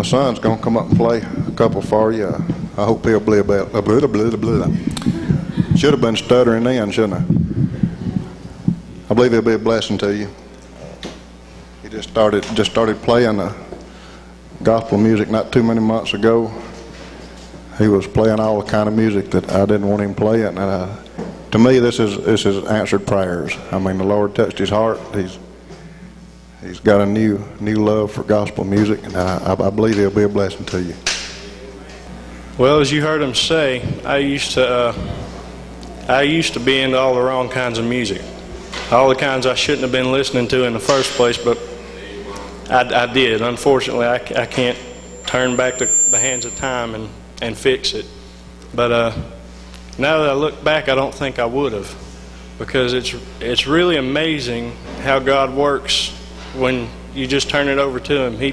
My son's going to come up and play a couple for you. I hope he'll be a should have been stuttering in, shouldn't I? I believe he'll be a blessing to you. He just started playing gospel music not too many months ago. He was playing all the kind of music that I didn't want him playing. And to me, this is answered prayers. I mean, the Lord touched his heart. He's got a new love for gospel music, and I believe it'll be a blessing to you. Well, as you heard him say, I used to be into all the wrong kinds of music, all the kinds I shouldn't have been listening to in the first place, but I did. Unfortunately, I can't turn back the hands of time and fix it. But now that I look back, I don't think I would have, because it's really amazing how God works when you just turn it over to him. He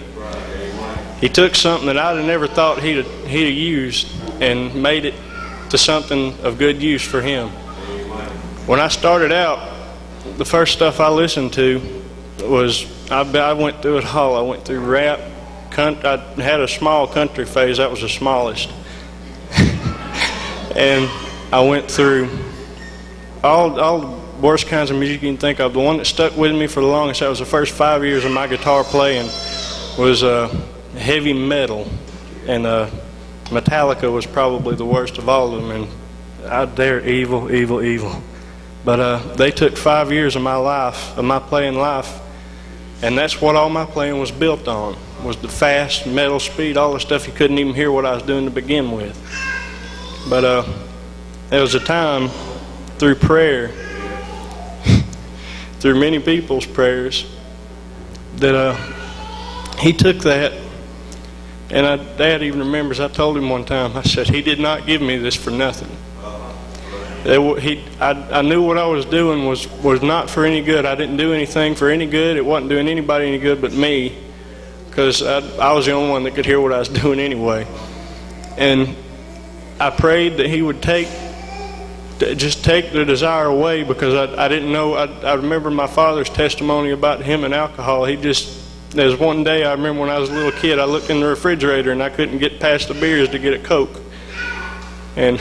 took something that I'd have never thought he'd have used and made it to something of good use for him. When I started out, the first stuff I listened to was, I went through it all. I went through rap. I had a small country phase. That was the smallest. And I went through all worst kinds of music you can think of. The one that stuck with me for the longest, that was the first 5 years of my guitar playing, was heavy metal, and Metallica was probably the worst of all of them, and they're evil, evil, evil. But they took 5 years of my life, of my playing life, and that's what all my playing was built on, was the fast metal speed, all the stuff you couldn't even hear what I was doing to begin with. But there was a time through prayer, through many people's prayers, that he took that, and Dad even remembers, I told him one time, I said, he did not give me this for nothing. I knew what I was doing was not for any good. I didn't do anything for any good. It wasn't doing anybody any good but me, because I was the only one that could hear what I was doing anyway. And I prayed that he would just take the desire away, because I didn't know. I remember my father's testimony about him and alcohol. There's one day I remember when I was a little kid, I looked in the refrigerator and I couldn't get past the beers to get a Coke. And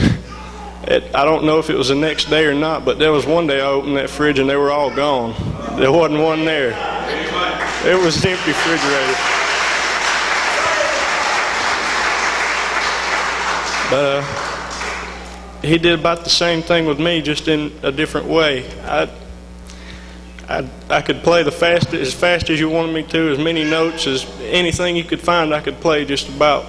I don't know if it was the next day or not, but there was one day I opened that fridge and they were all gone. There wasn't one there. It was an empty refrigerator. But he did about the same thing with me, just in a different way. I could play as fast as you wanted me to, as many notes as anything you could find I could play just about.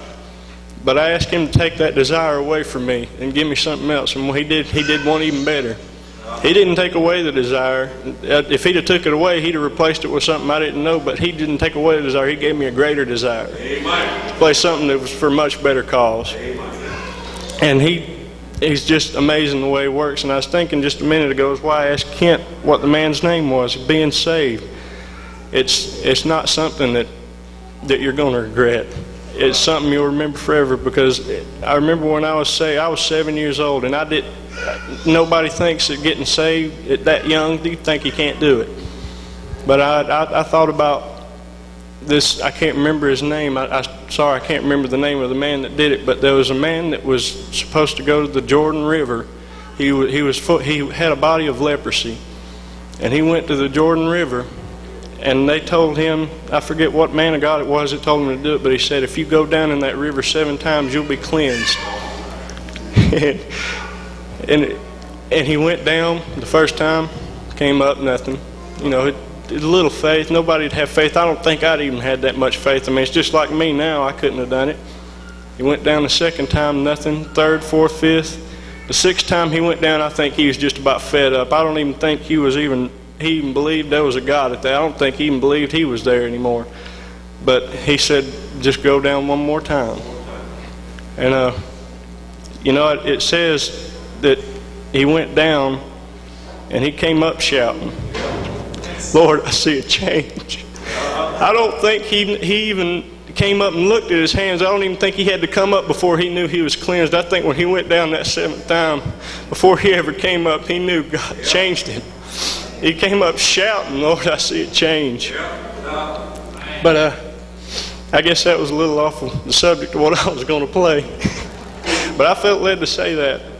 But I asked him to take that desire away from me and give me something else, and he did one even better. He didn't take away the desire. If he'd have took it away, he'd have replaced it with something I didn't know, but he didn't take away the desire. He gave me a greater desire. Amen. To play something that was for much better cause. Amen. And He's just amazing the way he works. And I was thinking just a minute ago is why I asked Kent what the man's name was, being saved. It's not something that you're going to regret. It's something you'll remember forever, because I remember when I was saved, I was 7 years old, and nobody thinks that getting saved at that young, you think you can't do it. But I thought about this. I can't remember his name. I can't remember the name of the man that did it, but there was a man that was supposed to go to the Jordan River. He had a body of leprosy, and he went to the Jordan River, and they told him, I forget what man of God it was that told him to do it, but he said, if you go down in that river 7 times, you'll be cleansed. and he went down the first time, came up, nothing. You know, little faith. Nobody'd have faith. I don't think I'd even had that much faith. I mean, it's just like me now. I couldn't have done it. He went down the second time, nothing. Third, fourth, fifth. The 6th time he went down, I think he was just about fed up. I don't even think he even believed there was a God at that. I don't think he even believed he was there anymore. But he said, just go down one more time. And, you know, it says that he went down and he came up shouting, Lord, I see a change. I don't think he even came up and looked at his hands. I don't even think he had to come up before he knew he was cleansed. I think when he went down that 7th time, before he ever came up, he knew God changed him. He came up shouting, Lord, I see a change. But I guess that was a little off the subject of what I was going to play. But I felt led to say that.